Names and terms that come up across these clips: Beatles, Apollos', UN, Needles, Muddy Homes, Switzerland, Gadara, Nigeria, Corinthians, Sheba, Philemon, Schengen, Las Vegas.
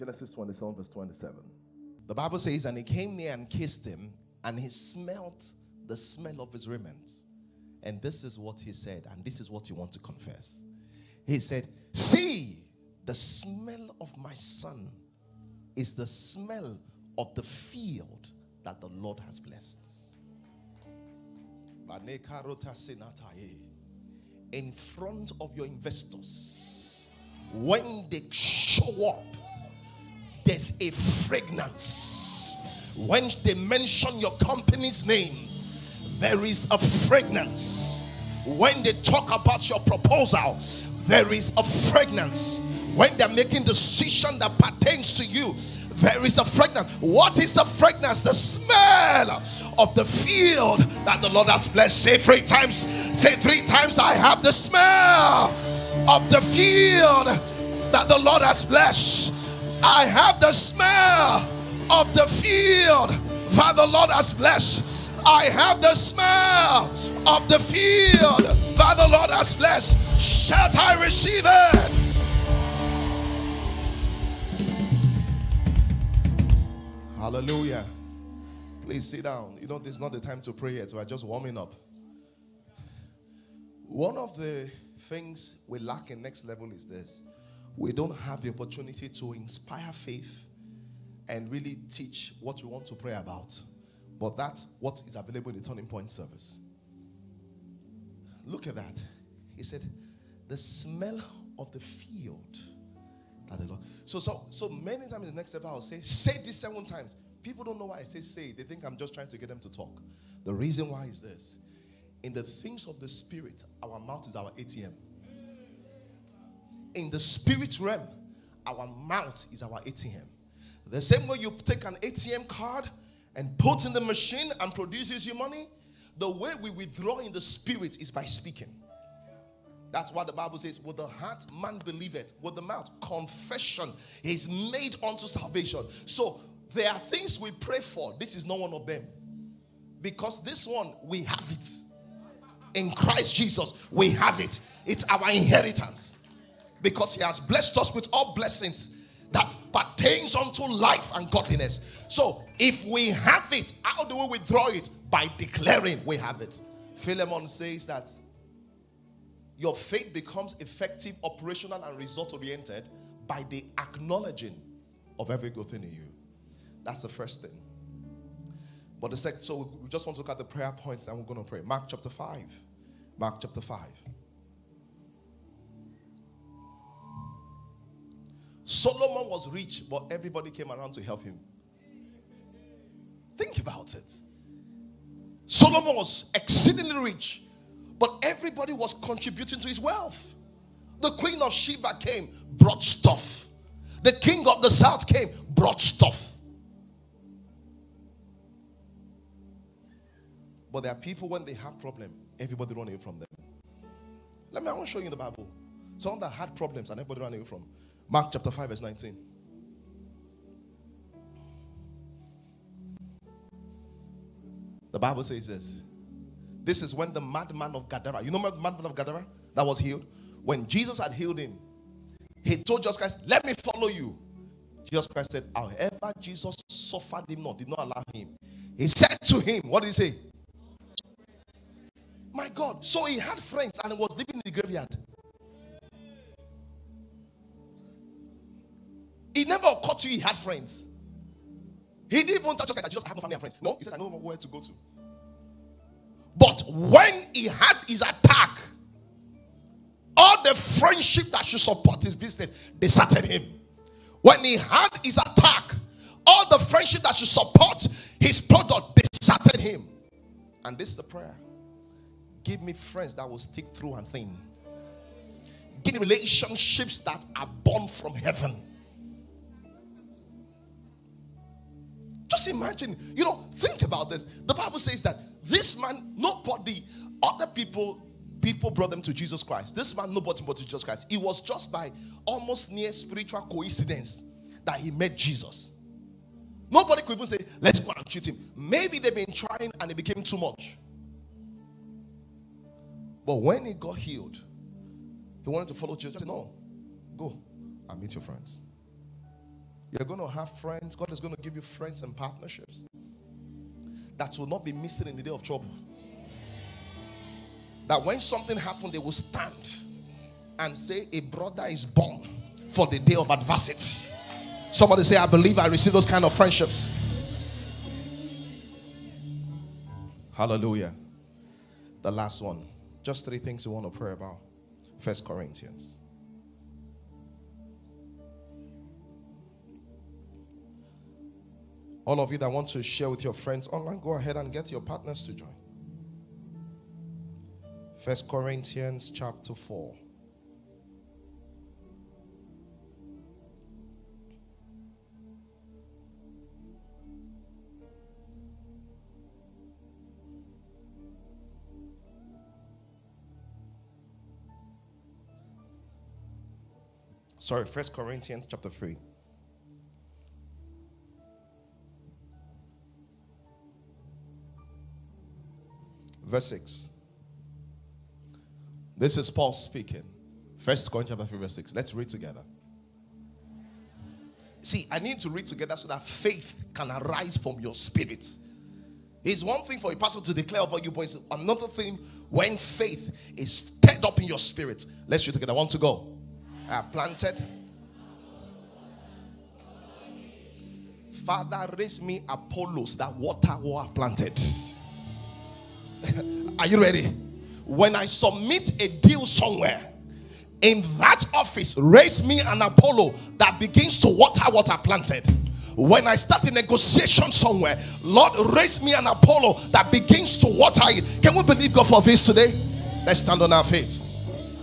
Genesis 27, verse 27. The Bible says, and he came near and kissed him, and he smelt the smell of his raiment. And this is what he said, and this is what you want to confess. He said, see, the smell of my son is the smell of the field that the Lord has blessed. In front of your investors, when they show up, there's a fragrance. When they mention your company's name, there is a fragrance. When they talk about your proposal, there is a fragrance. When they're making decision that pertains to you, there is a fragrance. What is the fragrance? The smell of the field that the Lord has blessed. Say three times. Say three times. I have the smell of the field that the Lord has blessed. I have the smell of the field that the Lord has blessed. I have the smell of the field that the Lord has blessed. Shall I receive it? Hallelujah. Please sit down. You know, this is not the time to pray yet. We're just warming up. One of the things we lack in Next Level is this. We don't have the opportunity to inspire faith and really teach what we want to pray about. But that's what is available in the Turning Point service. Look at that. He said, the smell of the field. The Lord. So many times in the Next Level I'll say this 7 times. People don't know why I say. They think I'm just trying to get them to talk. The reason why is this. In the things of the spirit, our mouth is our ATM. In the spirit realm, our mouth is our ATM. The same way you take an ATM card and put in the machine and produces you money, the way we withdraw in the spirit is by speaking. That's why the Bible says, with the heart man believeth, with the mouth confession is made unto salvation. So there are things we pray for. This is not one of them. Because this one, we have it. In Christ Jesus, we have it. It's our inheritance. Because he has blessed us with all blessings that pertains unto life and godliness. So if we have it, how do we withdraw it? By declaring we have it. Philemon says that your faith becomes effective, operational, and result-oriented by the acknowledging of every good thing in you. That's the first thing. But the second, so we just want to look at the prayer points that we're going to pray. Mark chapter 5. Mark chapter 5. Solomon was rich, but everybody came around to help him. Think about it. Solomon was exceedingly rich, but everybody was contributing to his wealth. The queen of Sheba came, brought stuff. The king of the south came, brought stuff. But there are people, when they have problems, everybody run away from them. I want to show you in the Bible. Some that had problems and everybody ran away from. Mark chapter 5 verse 19. The Bible says this. This is when the madman of Gadara, you know the madman of Gadara that was healed? When Jesus had healed him, he told Jesus Christ, let me follow you. Jesus Christ said, however, Jesus suffered him not, did not allow him. He said to him, what did he say? My God, so he had friends and he was living in the graveyard. It never occurred to you he had friends. He didn't even tell Jesus Christ that Jesus had no family and friends. No, he said, I know where to go to. But when he had his attack, all the friendship that should support his business deserted him. When he had his attack, all the friendship that should support his product deserted him. And this is the prayer. Give me friends that will stick through and thin. Give me relationships that are born from heaven. Just imagine, you know, think about this. The Bible says that this man, nobody, other people brought them to Jesus Christ. This man, nobody but to Jesus Christ. It was just by almost near spiritual coincidence that he met Jesus. Nobody could even say, let's go and treat him. Maybe they've been trying and it became too much. But when he got healed, he wanted to follow Jesus. He said, no, go and meet your friends. You're going to have friends. God is going to give you friends and partnerships that will not be missing in the day of trouble. That when something happens, they will stand and say, a brother is born for the day of adversity. Somebody say, I believe I receive those kind of friendships. Hallelujah. The last one. Just three things you want to pray about. 1 Corinthians. All of you that want to share with your friends online, go ahead and get your partners to join. 1 Corinthians chapter 4. Sorry, 1 Corinthians chapter 3. Verse 6. This is Paul speaking. 1 Corinthians chapter 3 verse 6. Let's read together. See, I need to read together so that faith can arise from your spirit. It's one thing for a pastor to declare over you, but it's another thing when faith is stirred up in your spirit. Let's read together. I want to go. I have planted. Father, raise me Apollos, that water will have planted. Are you ready? When I submit a deal somewhere, in that office, raise me an Apollo that begins to water what I planted. When I start a negotiation somewhere, Lord, raise me an Apollo that begins to water it. Can we believe God for this today? Let's stand on our feet.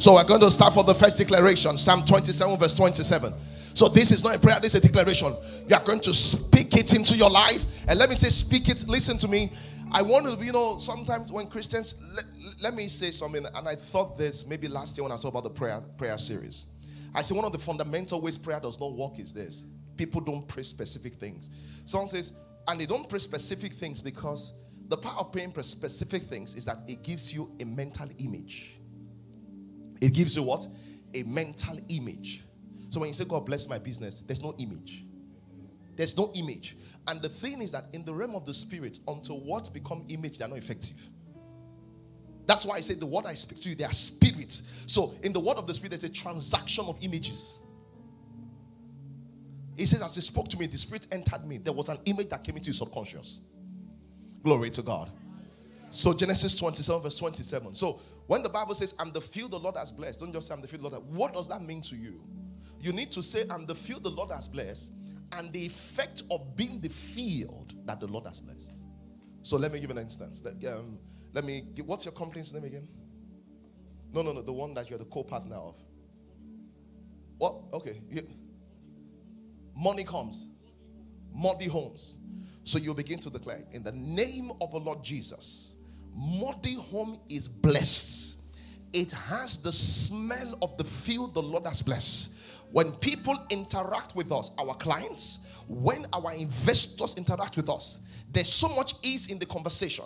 So we're going to start for the first declaration. Psalm 27 verse 27. So this is not a prayer, this is a declaration. You are going to speak it into your life. And let me say, speak it. Listen to me. I want to, you know, sometimes when Christians, let me say something. And I thought this maybe last year when I talked about the prayer series. I said one of the fundamental ways prayer does not work is this. People don't pray specific things. Someone says, and they don't pray specific things because the power of praying specific things is that it gives you a mental image. It gives you what? A mental image. So when you say, God bless my business, there's no image. There's no image. And the thing is that in the realm of the spirit, until words become image, they're not effective. That's why I say the word I speak to you, they are spirits. So in the word of the spirit, there's a transaction of images. He says, as he spoke to me, the spirit entered me. There was an image that came into your subconscious. Glory to God. So Genesis 27 verse 27. So when the Bible says, I'm the field the Lord has blessed, don't just say I'm the field the Lord has blessed. What does that mean to you? You need to say, I'm the field the Lord has blessed, and the effect of being the field that the Lord has blessed. So let me give an instance. What's your company's name again? No, the one that you're the co-partner of. What? Okay. Yeah. Money comes. Muddy Homes. So you begin to declare, in the name of the Lord Jesus, Muddy Home is blessed. It has the smell of the field the Lord has blessed. When people interact with us, our clients, when our investors interact with us, there's so much ease in the conversation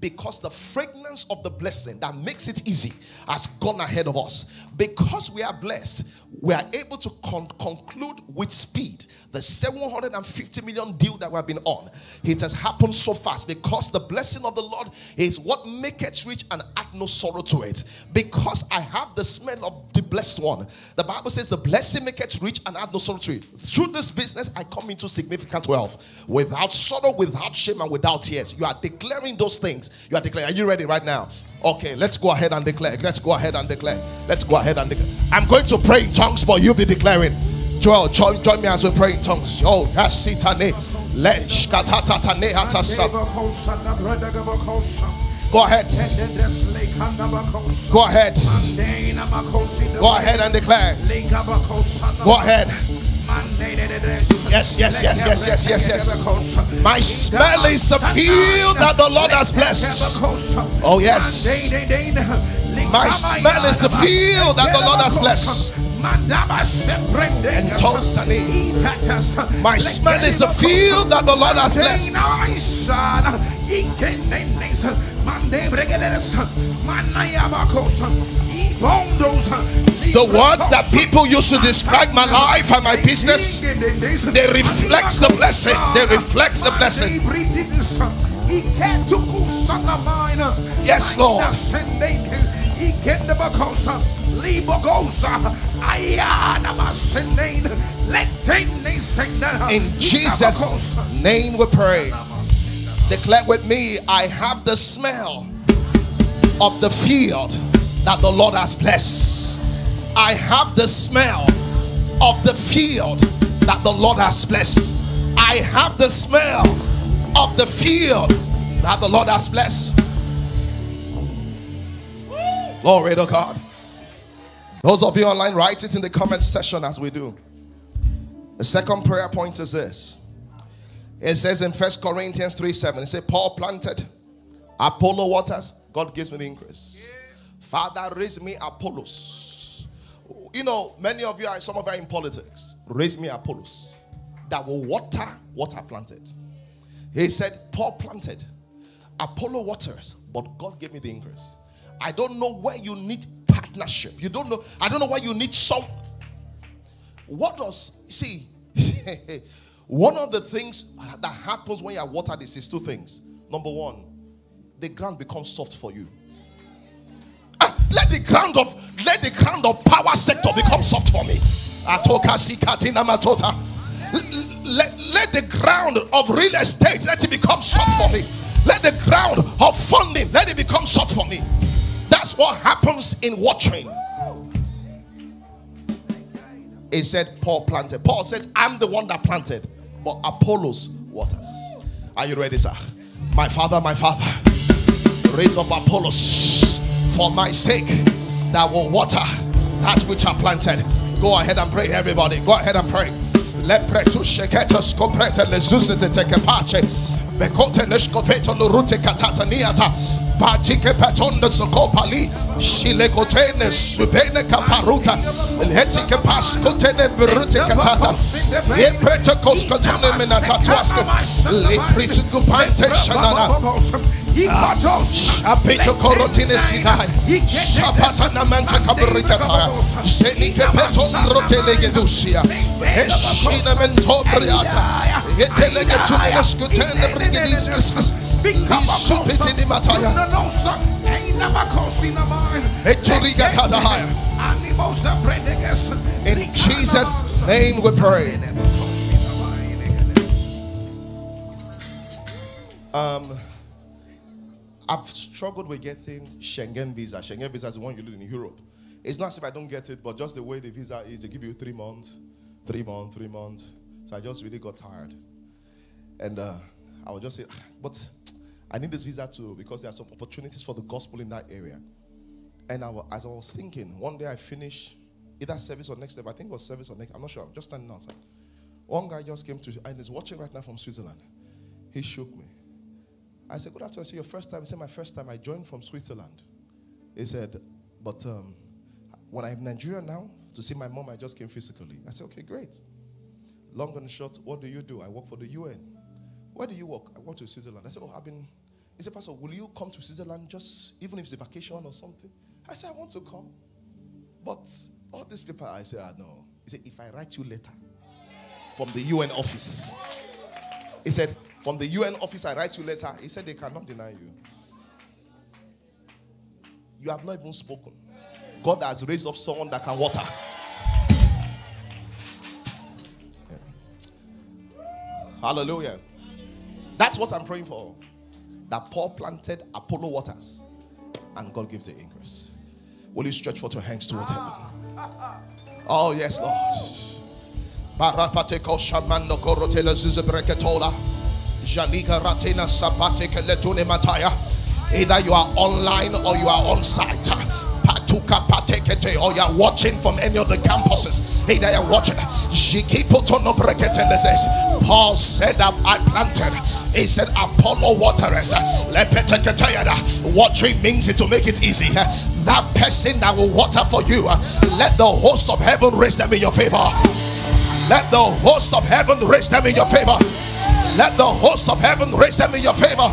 because the fragrance of the blessing that makes it easy has gone ahead of us. Because we are blessed, we are able to conclude with speed the $750 million deal that we have been on. It has happened so fast because the blessing of the Lord is what maketh rich and add no sorrow to it. Because I have the smell of the blessed one. The Bible says the blessing maketh rich and add no sorrow to it. Through this business, I come into significant wealth. Without sorrow, without shame, and without tears. You are declaring those things. You are declaring. Are you ready right now? Okay, let's go ahead and declare. Let's go ahead and declare. Let's go ahead and declare. I'm going to pray in tongues, but you'll be declaring. Joel, join me as we pray in tongues. Oh, yes, itane. Lesh katatatane hatasa. Go ahead. Go ahead. Go ahead and declare. Go ahead. Yes. My smell is the field that the Lord has blessed. Oh, yes. My smell is the field that the Lord has blessed. My smell is the field that the Lord has blessed. Ikenenesa mandebregeleresa manayabakosa ibondosa. The words that people use to describe my life and my business, they reflect the blessing. They reflect the blessing. Yes, Lord. In Jesus' name we pray. Declare with me, I have the smell of the field that the Lord has blessed. I have the smell of the field that the Lord has blessed. I have the smell of the field that the Lord has blessed. Glory to God. Those of you online, write it in the comment section as we do. The second prayer point is this. It says in 1 Corinthians 3:7, it says, Paul planted, Apollo waters, God gives me the increase. Father, raise me Apollos. You know, many of you are, some of you are in politics. Raise me Apollos that will water what I planted. He said, Paul planted, Apollo waters, but God gave me the increase. I don't know where you need partnership. You don't know. I don't know why you need some. What does, see, one of the things that happens when you are watered is two things. Number one, the ground becomes soft for you. Let the ground of power sector become soft for me. Let the ground of real estate, let it become soft for me. Let the ground of funding, let it become soft for me. That's what happens in watering. It said Paul planted. Paul says, I'm the one that planted, but Apollos waters. Are you ready, sir? My Father, raise up Apollos for my sake that will water that which I planted. Go ahead and pray, everybody. Go ahead and pray. Let pray to Sheketos, Copreta, Lezusa, Tekepache. In Jesus' name we pray. I've struggled with getting Schengen visa. Schengen visa is the one you do in Europe. It's not as if I don't get it, but just the way the visa is, they give you 3 months. So I just really got tired. And I would just say, but I need this visa too, because there are some opportunities for the gospel in that area. And as I was thinking, one day I finished either service or next step. I think it was service or next. I'm not sure. I'm just standing outside. One guy just came to, and he's watching right now from Switzerland. He shook me. I said, good afternoon. I said, your first time? He said, my first time. I joined from Switzerland. He said, but when I'm in Nigeria now, to see my mom, I just came physically. I said, okay, great. Long and short, what do you do? I work for the UN. Where do you work? I work to Switzerland. I said, oh, I've been... He said, Pastor, will you come to Switzerland just, even if it's a vacation or something? I said, I want to come. But all these people, I said, ah, no. He said, if I write you a letter from the UN office. He said, from the UN office, I write you a letter. He said, they cannot deny you. You have not even spoken. God has raised up someone that can water. Yeah. Hallelujah. That's what I'm praying for. That Paul planted, Apollo waters, and God gives the increase. Will you stretch forth your hands towards him? Oh, yes, Lord. Either you are online or you are on site. Or you are watching from any of the campuses. Either you are watching. Paul said, I planted. He said, Apollo waterers. Watering means to make it easy. That person that will water for you, let the host of heaven raise them in your favor. Let the host of heaven raise them in your favor. Let the host of heaven raise them in your favor.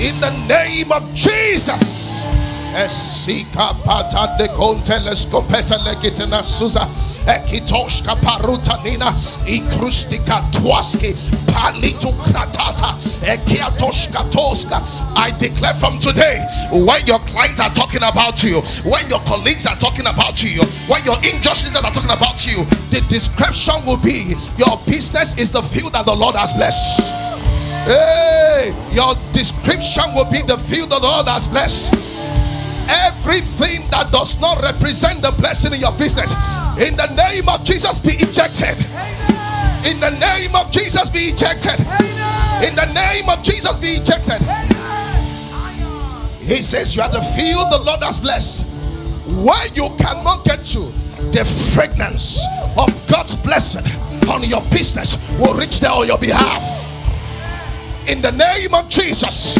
in the name of Jesus. Esika pata de konteleskopeta legitena suza ekitoshka parutanina ikrustika twaski palitu kratata ekiatoshka toska. I declare from today, when your clients are talking about you, when your colleagues are talking about you, when your injustices are talking about you, the description will be, your business is the field that the Lord has blessed. Hey, your description will be the field that the Lord has blessed. Everything that does not represent the blessing in your business, in the name of Jesus, be ejected. In the name of Jesus, be ejected. In the name of Jesus, be ejected. He says, you are the field the Lord has blessed. Where you cannot get to, the fragrance of God's blessing on your business will reach there on your behalf. In the name of Jesus.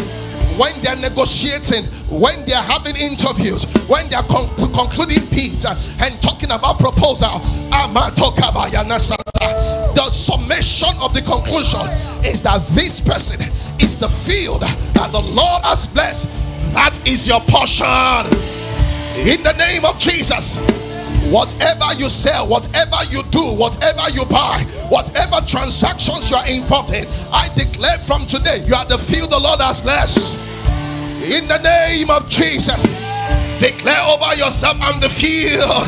When they are negotiating, when they are having interviews, when they are concluding bids and talking about proposal, the summation of the conclusion is that this person is the field that the Lord has blessed. That is your portion. In the name of Jesus. Whatever you sell, whatever you do, whatever you buy, whatever transactions you are involved in, I declare from today, you are the field the Lord has blessed. In the name of Jesus, declare over yourself, I'm the field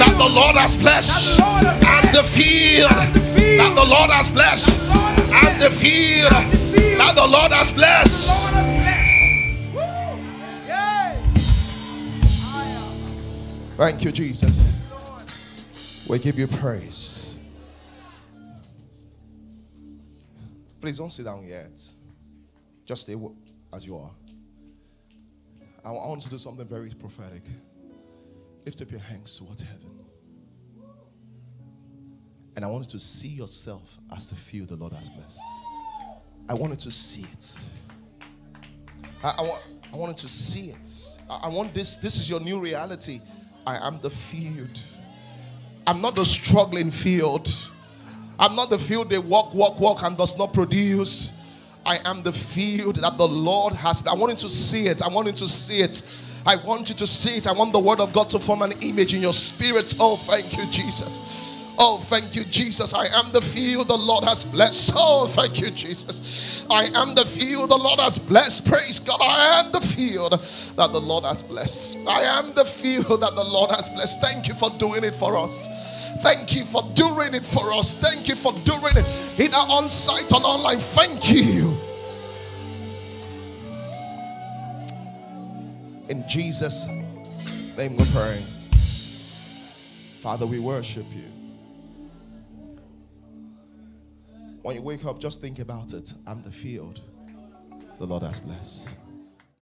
that the Lord has blessed. I'm the field that the Lord has blessed. I'm the field that the Lord has blessed. Thank you, Jesus. We give you praise. Please don't sit down yet. Just stay as you are. I want to do something very prophetic. Lift up your hands towards heaven. And I want you to see yourself as the field the Lord has blessed. I want you to see it. I want you to see it. I want this. This is your new reality. I am the field. I'm not the struggling field. I'm not the field they walk and does not produce. I am the field that the Lord has. I want you to see it. I want you to see it. I want you to see it. I want the word of God to form an image in your spirit. Oh, thank you, Jesus. Oh, thank you, Jesus. I am the field the Lord has blessed. Oh, thank you, Jesus. I am the field the Lord has blessed. Praise God. I am the field that the Lord has blessed. I am the field that the Lord has blessed. Thank you for doing it for us. Thank you for doing it for us. Thank you for doing it either on site or online. Thank you. In Jesus' name we're praying. Father, we worship you. When you wake up, just think about it. I'm the field the Lord has blessed.